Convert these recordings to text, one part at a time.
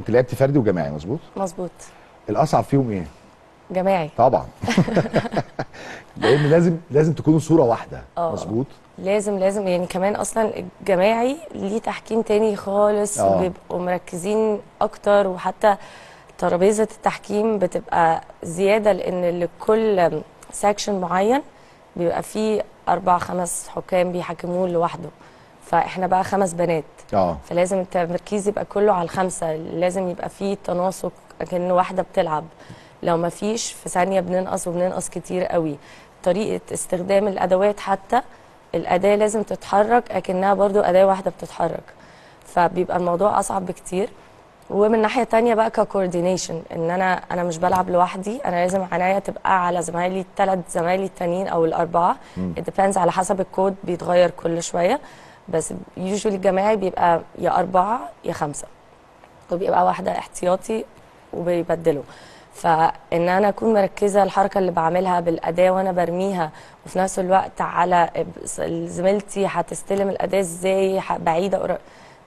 انت لعبت فردي وجماعي مظبوط؟ مظبوط. الاصعب فيهم ايه؟ جماعي طبعا. لان لازم تكونوا صوره واحده. مظبوط. لازم يعني كمان اصلا الجماعي ليه تحكيم تاني خالص، بيبقوا مركزين اكتر، وحتى ترابيزه التحكيم بتبقى زياده، لان لكل سكشن معين بيبقى فيه 4-5 حكام بيحكموه لوحده، فاحنا بقى 5 بنات. فلازم التمركيز يبقى كله على ال5، لازم يبقى فيه تناسق، كأن واحده بتلعب، لو ما فيش في ثانيه بننقص، وبننقص كتير قوي. طريقه استخدام الادوات، حتى الاداه لازم تتحرك اكنها برضو اداه واحده بتتحرك، فبيبقى الموضوع اصعب بكتير. ومن ناحيه تانية بقى ككوردينيشن، ان انا مش بلعب لوحدي، انا لازم عناية تبقى على زمايلي، ال3 زمايلي التانيين او ال4، ديبيندز على حسب الكود، بيتغير كل شويه، بس يوجوالي الجماعي بيبقى يا 4 يا 5، وبيبقى واحده احتياطي وبيبدلوا. فان انا اكون مركزه الحركه اللي بعملها بالاداه وانا برميها، وفي نفس الوقت على زميلتي هتستلم الاداه ازاي، بعيده،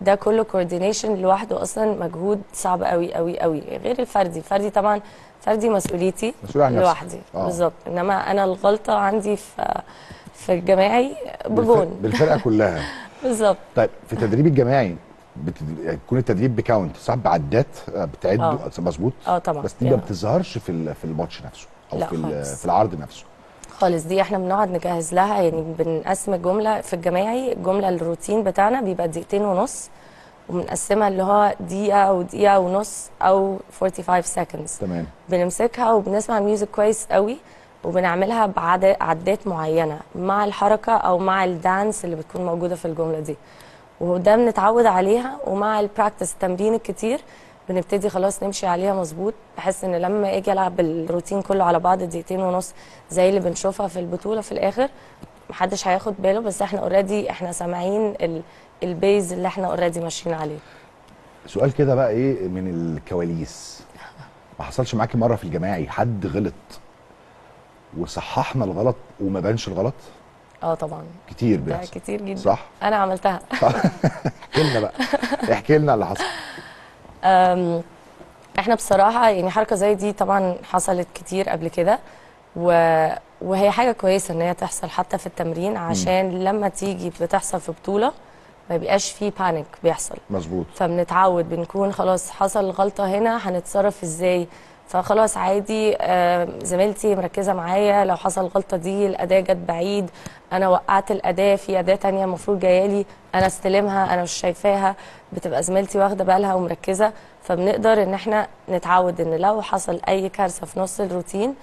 ده كله كوردينيشن لوحده اصلا مجهود صعب قوي قوي قوي، غير الفردي. الفردي طبعا فردي مسؤوليتي لوحدي. بالظبط. انما انا الغلطه عندي في الجماعي بجون بالفرقه كلها. بالظبط. طيب في تدريب الجماعي بيكون التدريب بكاونت، صح؟ بعدات بتعد. مظبوط. طبعا. بس دي ما بتظهرش في الماتش نفسه او في العرض نفسه خالص. دي احنا بنقعد نجهز لها، يعني بنقسم الجمله في الجماعي، الجمله الروتين بتاعنا بيبقى 2.5 دقيقة، وبنقسمها اللي هو دقيقه ودقيقه ونص او 45 seconds. تمام. بنمسكها وبنسمع الميوزك كويس قوي، وبنعملها بعدات معينه مع الحركه او مع الدانس اللي بتكون موجوده في الجمله دي، وده بنتعود عليها. ومع البراكتس التمرين الكتير بنبتدي خلاص نمشي عليها مظبوط، بحيث ان لما اجي العب الروتين كله على بعض 2.5 دقيقة زي اللي بنشوفها في البطوله في الاخر، محدش هياخد باله، بس احنا اوريدي سامعين البيز اللي احنا اوريدي ماشيين عليه. سؤال كده بقى، ايه من الكواليس، ما حصلش معاكي مره في الجماعي حد غلط وصححنا الغلط وما بانش الغلط؟ طبعا كتير بيحصل. كتير جدا. صح. انا عملتها. احكي لنا بقى، احكي لنا اللي حصل. احنا بصراحه يعني حركه زي دي طبعا حصلت كتير قبل كده، وهي حاجه كويسه ان هي تحصل حتى في التمرين، عشان لما تيجي بتحصل في بطوله ما بيبقاش فيه بانيك بيحصل. مظبوط. فبنتعود، بنكون خلاص حصل غلطه هنا، هنتصرف ازاي؟ فخلاص عادي، زميلتي مركزه معايا، لو حصل غلطه دي، الاداه جت بعيد، انا وقعت الاداه، في اداه ثانيه المفروض جايالي، انا استلمها، انا مش شايفاها، بتبقى زميلتي واخده بالها ومركزه، فبنقدر ان احنا نتعود ان لو حصل اي كارثه في نص الروتين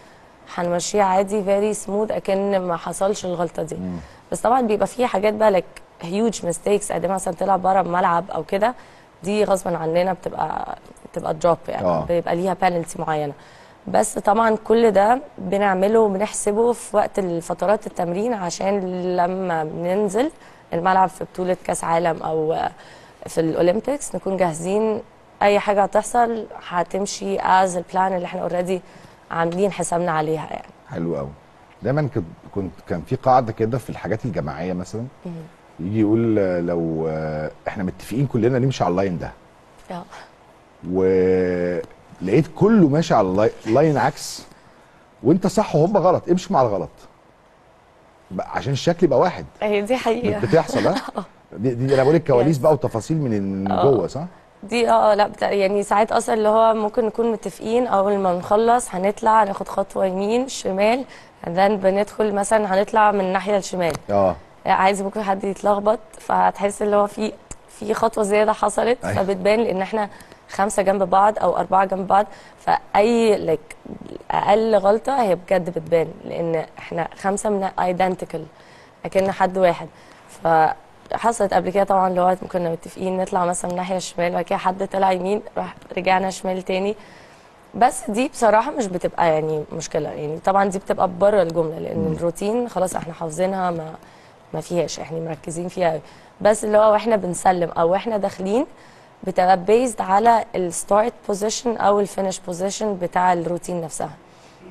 هنمشيها عادي فيري سموث، اكن ما حصلش الغلطه دي. بس طبعا بيبقى في حاجات بقى لك هيوج ميستيكس، قد مثلا تلعب بره الملعب او كده، دي غصبا عننا بتبقى دروب، يعني بيبقى ليها بنالتي معينه. بس طبعا كل ده بنعمله وبنحسبه في وقت الفترات التمرين، عشان لما بننزل الملعب في بطوله كاس عالم او في الاولمبيكس نكون جاهزين، اي حاجه هتحصل هتمشي از البلان اللي احنا اوريدي عاملين حسابنا عليها. يعني حلو قوي. دايما كان في قاعده كده في الحاجات الجماعيه مثلا، يجي يقول لو احنا متفقين كلنا نمشي على اللاين ده، ولقيت كله ماشي على اللاين عكس وانت صح وهم غلط، امشي مع الغلط عشان الشكل يبقى واحد. اهي دي حقيقه بتحصل. دي انا بقول الكواليس بقى وتفاصيل من جوه. صح. دي لا يعني ساعات اصلا اللي هو ممكن نكون متفقين، اول ما نخلص هنطلع ناخد خطوه يمين شمال، بعدين بندخل مثلا هنطلع من الناحيه الشمال. عايز ممكن حد يتلخبط، فهتحس اللي هو في خطوه زياده حصلت، فبتبان لان احنا 5 جنب بعض او 4 جنب بعض، فاي اقل غلطه هي بجد بتبان، لان احنا 5 من ايدنتيكال اكن حد واحد. فحصلت قبل كده طبعا، اللي هو كنا متفقين نطلع مثلا من ناحيه الشمال، وبعد كده حد طلع يمين، رجعنا شمال تاني. بس دي بصراحه مش بتبقى يعني مشكله، يعني طبعا دي بتبقى بره الجمله، لان الروتين خلاص احنا حافظينها، ما فيهاش، احنا مركزين فيها قوي. بس اللي هو واحنا بنسلم او واحنا داخلين بتبقى بيزد على الستارت بوزيشن او الفينش بوزيشن بتاع الروتين نفسها.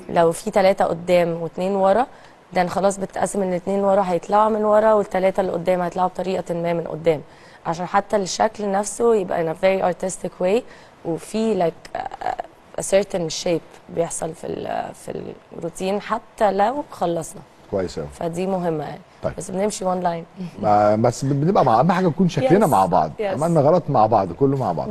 لو في 3 قدام و2 ورا، ده خلاص بتتقسم ان 2 ورا هيطلعوا من ورا، وال3 اللي قدام هيطلعوا بطريقه ما من قدام، عشان حتى الشكل نفسه يبقى in a very artistic way، وفي like a certain shape بيحصل في الروتين حتى لو خلصنا. كويس قوي. فدي مهمه يعني. طيب. بس بنمشي وان لاين. بس بنبقى مع اهم حاجه نكون شكلنا مع بعض. عملنا غلط مع بعض كله مع بعض.